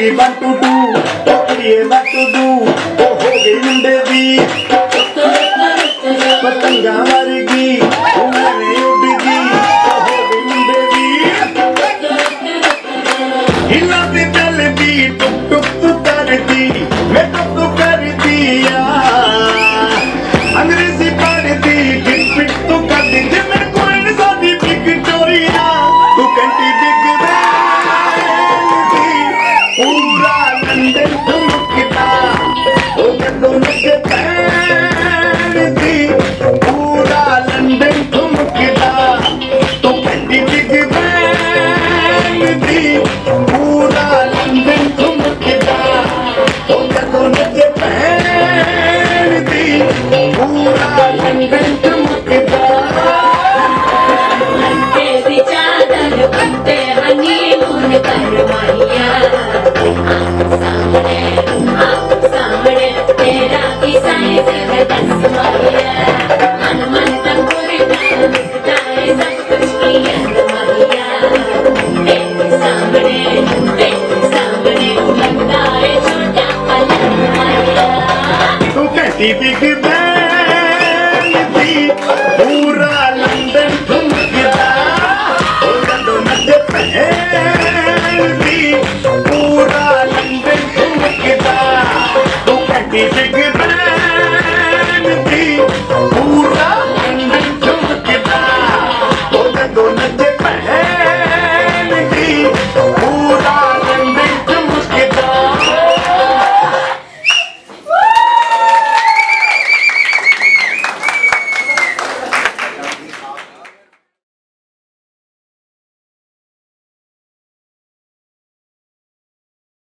we want to do, what we want to do, oh ho in the beat. Patanga maregi, oh mere udgi, oh ho in the beat. Hila de dalbi, tuk tuk tu kardi, me tuk tu kardi ya. Angrezi pardi, bit bit tu kardi, mere coin saadi Victoria, tu kanti big bang. The big bang, the pura London, the big bang, the